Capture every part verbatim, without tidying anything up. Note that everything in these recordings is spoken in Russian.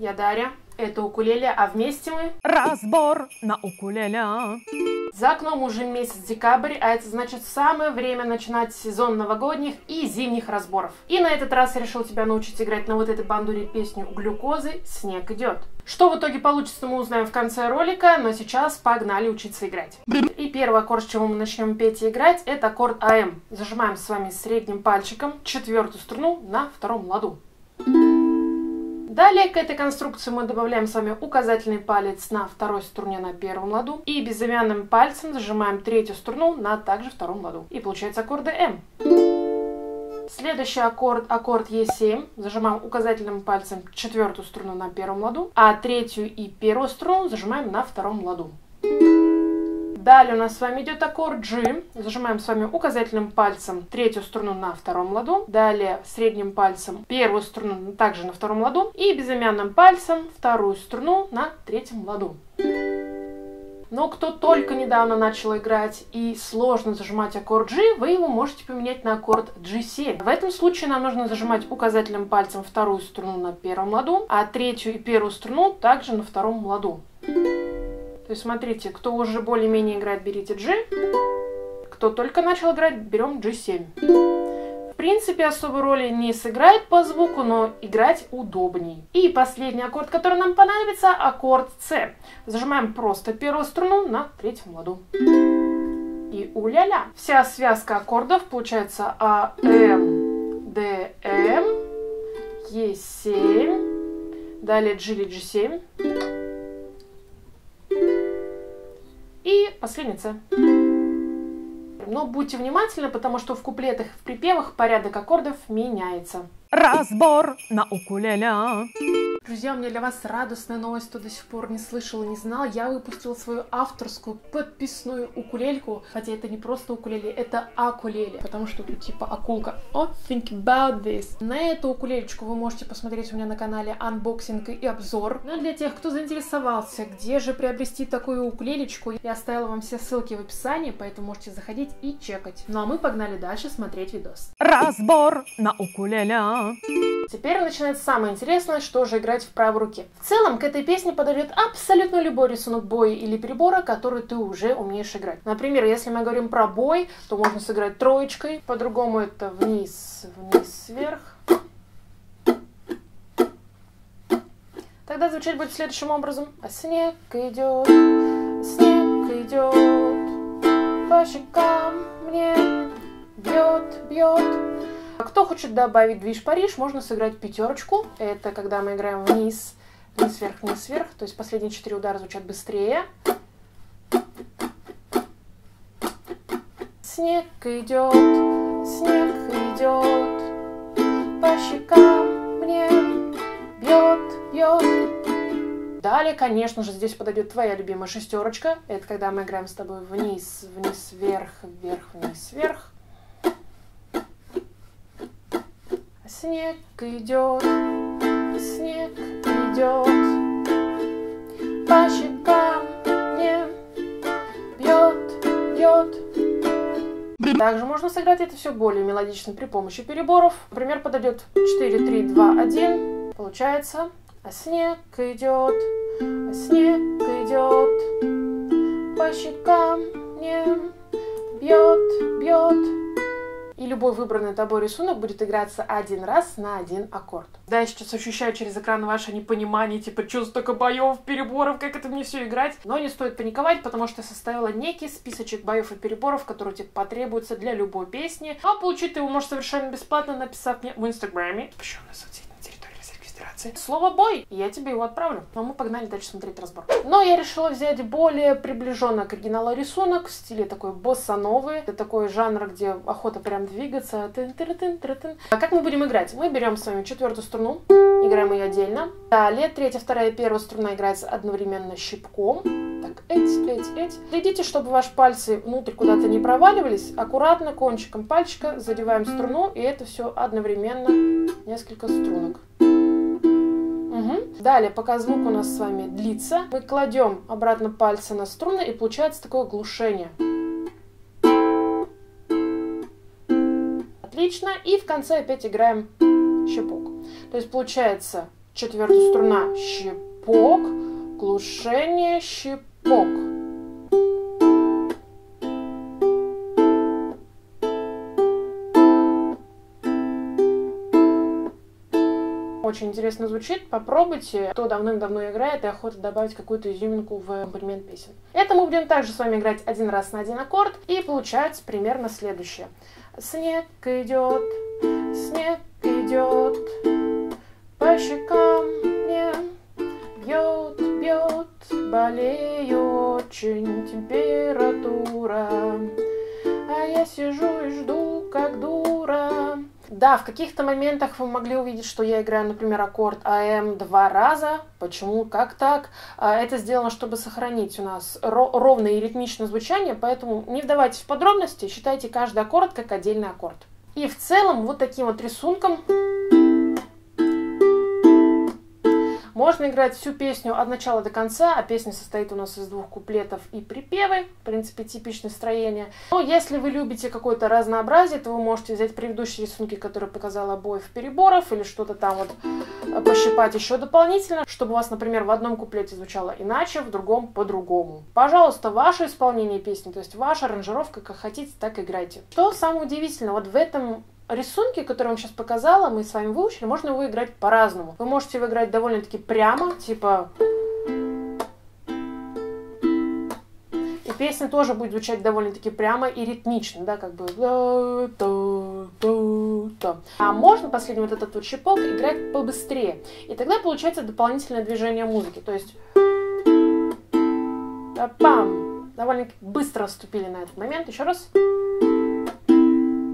Я Дарья, это укулеле, а вместе мы... Разбор на укулеле. За окном уже месяц декабрь, а это значит самое время начинать сезон новогодних и зимних разборов. И на этот раз я решил тебя научить играть на вот этой бандуре песню Глюкозы «Снег идет». Что в итоге получится, мы узнаем в конце ролика, но сейчас погнали учиться играть. И первый аккорд, с чего мы начнем петь и играть, это аккорд АМ. Зажимаем с вами средним пальчиком четвертую струну на втором ладу. Далее к этой конструкции мы добавляем с вами указательный палец на второй струне на первом ладу и безымянным пальцем зажимаем третью струну на также втором ладу. И получается аккорды М. Следующий аккорд, аккорд Е7, зажимаем указательным пальцем четвертую струну на первом ладу, а третью и первую струну зажимаем на втором ладу. Далее у нас с вами идет аккорд G. Зажимаем с вами указательным пальцем третью струну на втором ладу. Далее средним пальцем первую струну также на втором ладу. И безымянным пальцем вторую струну на третьем ладу. Но кто только недавно начал играть и сложно зажимать аккорд G, вы его можете поменять на аккорд джи семь. В этом случае нам нужно зажимать указательным пальцем вторую струну на первом ладу, а третью и первую струну также на втором ладу. То есть, смотрите, кто уже более-менее играет, берите G. Кто только начал играть, берем джи семь. В принципе, особой роли не сыграет по звуку, но играть удобней. И последний аккорд, который нам понадобится, аккорд С. Зажимаем просто первую струну на третьем ладу. И у-ля-ля. Вся связка аккордов получается А, М, Д, М, Е7, далее G или джи семь. И последний С. Но будьте внимательны, потому что в куплетах и в припевах порядок аккордов меняется. Разбор на укулеле. Друзья, у меня для вас радостная новость, кто до сих пор не слышал и не знал. Я выпустила свою авторскую подписную укулельку. Хотя это не просто укулеле, это акулеле. Потому что тут типа акулка. Oh, think about this. На эту укулелечку вы можете посмотреть у меня на канале анбоксинг и обзор. Но для тех, кто заинтересовался, где же приобрести такую укулелечку, я оставила вам все ссылки в описании, поэтому можете заходить и чекать. Ну а мы погнали дальше смотреть видос. Разбор на укулеле. Теперь начинается самое интересное, что же играть в правой руке. В целом, к этой песне подойдет абсолютно любой рисунок боя или прибора, который ты уже умеешь играть. Например, если мы говорим про бой, то можно сыграть троечкой. По-другому это вниз, вниз, вверх. Тогда звучать будет следующим образом. А снег идет, снег идет, по щекам мне бьет, бьет. Кто хочет добавить движ-париж, можно сыграть пятерочку. Это когда мы играем вниз, вниз, вверх, вниз, вверх. То есть последние четыре удара звучат быстрее. Снег идет, снег идет, по щекам мне бьет, бьет. Далее, конечно же, здесь подойдет твоя любимая шестерочка. Это когда мы играем с тобой вниз, вниз, вверх, вверх, вниз, вверх. Снег идет, снег идет, по щекам мне бьет, бьет. Также можно сыграть это все более мелодично при помощи переборов. Например, подойдет четыре, три, два, один. Получается, а снег идет, а снег идет, по щекам мне бьет, бьет. И любой выбранный тобой рисунок будет играться один раз на один аккорд. Да, я сейчас ощущаю через экран ваше непонимание, типа, что столько боев, переборов, как это мне все играть? Но не стоит паниковать, потому что я составила некий списочек боев и переборов, которые тебе потребуются для любой песни. А получить ты его можешь совершенно бесплатно, написав мне в инстаграме. Запрещенная соцсеть на территории Российской Федерации. Слово «бой», и я тебе его отправлю. Но мы погнали дальше смотреть разбор. Но я решила взять более приближенно к оригиналу рисунок в стиле такой босса-новый. Это такой жанр, где охота прям двигаться. А как мы будем играть? Мы берем с вами четвертую струну, играем ее отдельно. Далее третья, вторая и первая струна играется одновременно щипком. Так, эть, эть, эть. Следите, чтобы ваши пальцы внутрь куда-то не проваливались. Аккуратно кончиком пальчика задеваем струну, и это все одновременно несколько струнок. Угу. Далее, пока звук у нас с вами длится, мы кладем обратно пальцы на струны, и получается такое глушение. Отлично. И в конце опять играем щипок. То есть получается четвертая струна, щипок, глушение, щипок. Очень интересно звучит, попробуйте. Кто давным-давно играет и охота добавить какую-то изюминку в аккомпанемент песен. Это мы будем также с вами играть один раз на один аккорд, и получается примерно следующее. Снег идет, снег идет, по щекам мне бьет, бьет, болею очень, температура, а я сижу и жду, как дура. Да, в каких-то моментах вы могли увидеть, что я играю, например, аккорд АМ два раза. Почему? Как так? Это сделано, чтобы сохранить у нас ровное и ритмичное звучание, поэтому не вдавайтесь в подробности, считайте каждый аккорд как отдельный аккорд. И в целом вот таким вот рисунком можно играть всю песню от начала до конца, а песня состоит у нас из двух куплетов и припевы, в принципе, типичное строение. Но если вы любите какое-то разнообразие, то вы можете взять предыдущие рисунки, которые показала Обоев Переборов, или что-то там вот пощипать еще дополнительно, чтобы у вас, например, в одном куплете звучало иначе, в другом по-другому. Пожалуйста, ваше исполнение песни, то есть ваша аранжировка, как хотите, так играйте. Что самое удивительное, вот в этом рисунки, которые я вам сейчас показала, мы с вами выучили, можно его играть по-разному. Вы можете его играть довольно-таки прямо, типа... И песня тоже будет звучать довольно-таки прямо и ритмично, да, как бы... А можно последний вот этот вот щипок играть побыстрее. И тогда получается дополнительное движение музыки, то есть... Пам! Довольно-таки быстро вступили на этот момент. Еще раз...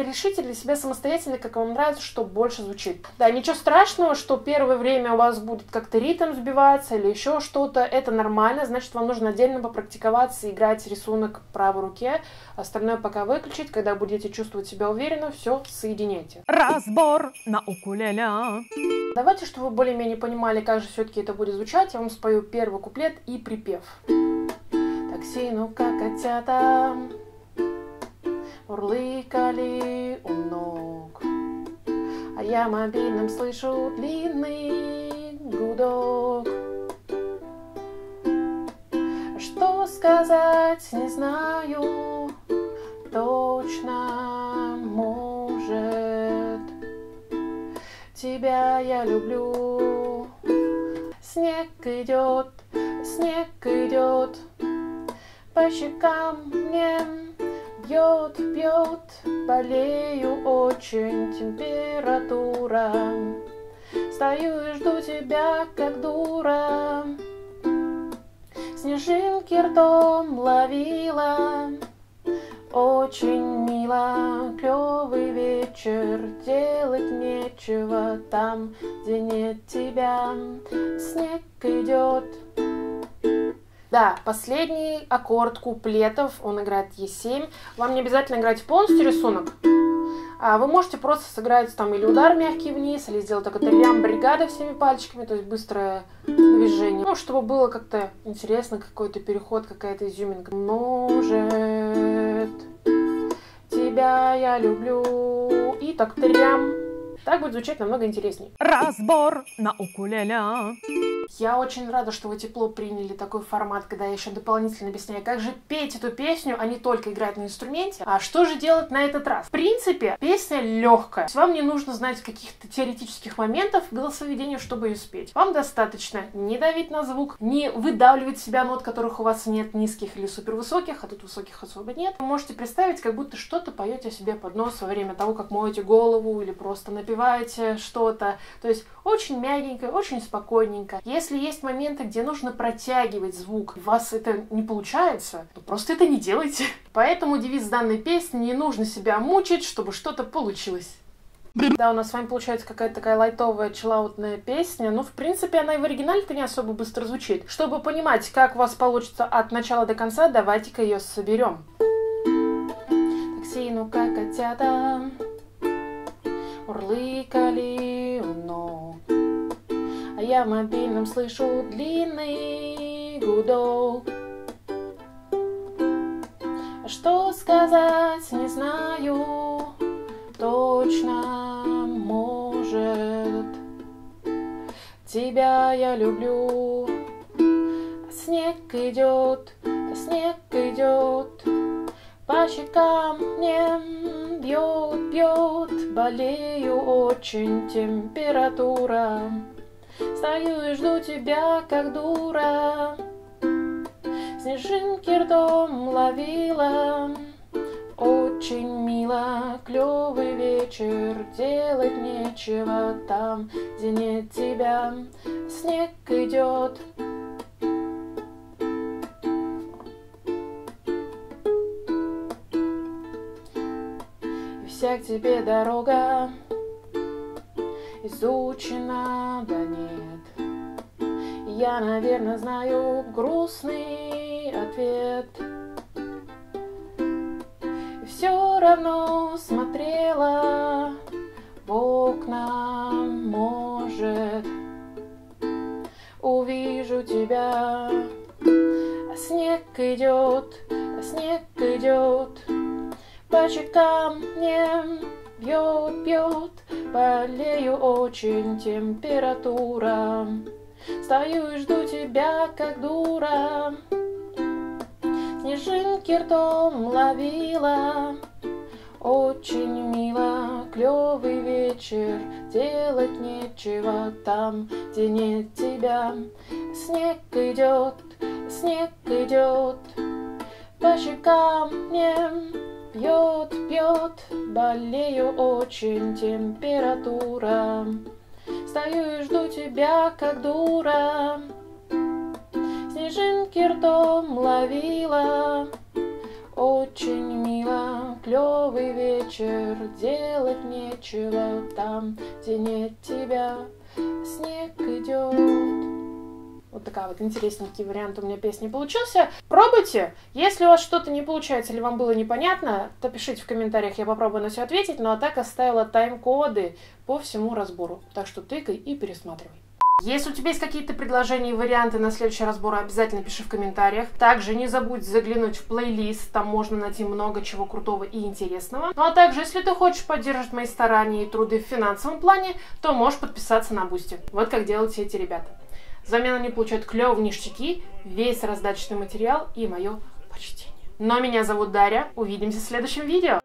Решите для себя самостоятельно, как вам нравится, что больше звучит. Да, ничего страшного, что первое время у вас будет как-то ритм сбиваться или еще что-то. Это нормально, значит, вам нужно отдельно попрактиковаться, играть рисунок в правой руке. Остальное пока выключить. Когда будете чувствовать себя уверенно, все соединяйте. Разбор на укулеле. Давайте, чтобы вы более-менее понимали, как же все-таки это будет звучать, я вам спою первый куплет и припев. Такси, ну как котята... Урлыкали у ног, а я мобильным слышу длинный гудок. Что сказать не знаю, точно может. Тебя я люблю. Снег идет, снег идет, по щекам мне. Пьет, пьет, болею очень, температура. Стою и жду тебя, как дура. Снежинки ртом ловила. Очень мило, клевый вечер, делать нечего там, где нет тебя. Снег идет. Да, последний аккорд куплетов, он играет е семь. Вам не обязательно играть полностью рисунок, а вы можете просто сыграть там или удар мягкий вниз, или сделать такой рям-бригада всеми пальчиками, то есть быстрое движение. Ну, чтобы было как-то интересно, какой-то переход, какая-то изюминка. Может, тебя я люблю. И так трям. Так будет звучать намного интереснее. Разбор на укулеле. Я очень рада, что вы тепло приняли такой формат, когда я еще дополнительно объясняю, как же петь эту песню, а не только играть на инструменте. А что же делать на этот раз? В принципе, песня легкая. Вам не нужно знать каких-то теоретических моментов голосоведения, чтобы ее спеть. Вам достаточно не давить на звук, не выдавливать себя нот, которых у вас нет, низких или супервысоких, а тут высоких особо нет. Вы можете представить, как будто что-то поете себе под нос во время того, как моете голову или просто напеваете что-то. То есть очень мягенько, очень спокойненько. Если есть моменты, где нужно протягивать звук, у вас это не получается, то просто это не делайте. Поэтому девиз данной песни: не нужно себя мучить, чтобы что-то получилось. Да, у нас с вами получается какая-то такая лайтовая, чиллаутная песня, но в принципе она и в оригинале-то не особо быстро звучит. Чтобы понимать, как у вас получится от начала до конца, давайте-ка ее соберем. Такси, ну как котята, урлыкали у ног. А я в мобильном слышу длинный гудок. Что сказать не знаю, точно может. тебя я люблю. Снег идет, снег идет, по щекам мне бьет, бьет. Болею очень, температура, стою и жду тебя, как дура. Снежинки ртом ловила, очень мило, клевый вечер, делать нечего там, где нет тебя. Снег идет. И вся к тебе дорога изучена, да нет. Я, наверное, знаю грустный ответ. Все равно смотрела в окна, может, увижу тебя. Снег идет, снег идет, по щекам мне бьет, бьет. Болею очень, температура, стою и жду тебя, как дура. Снежинки ртом ловила, очень мило, клевый вечер, делать нечего там, где нет тебя. Снег идет, снег идет, по щекам мне бьет, бьет. Болею очень, температура, стою и жду тебя, как дура. Снежинки ртом ловила, очень мило, клевый вечер, делать нечего там, где нет тебя. Снег идет. Вот такая вот интересненький вариант у меня песни получился. Пробуйте! Если у вас что-то не получается или вам было непонятно, то пишите в комментариях, я попробую на все ответить. Ну а так оставила тайм-коды по всему разбору, так что тыкай и пересматривай. Если у тебя есть какие-то предложения и варианты на следующий разбор, обязательно пиши в комментариях. Также не забудь заглянуть в плейлист, там можно найти много чего крутого и интересного. Ну а также, если ты хочешь поддерживать мои старания и труды в финансовом плане, то можешь подписаться на Boosty. Вот как делают все эти ребята. Взамен они получают клевые ништяки, весь раздаточный материал и мое почтение. Ну а меня зовут Дарья, увидимся в следующем видео.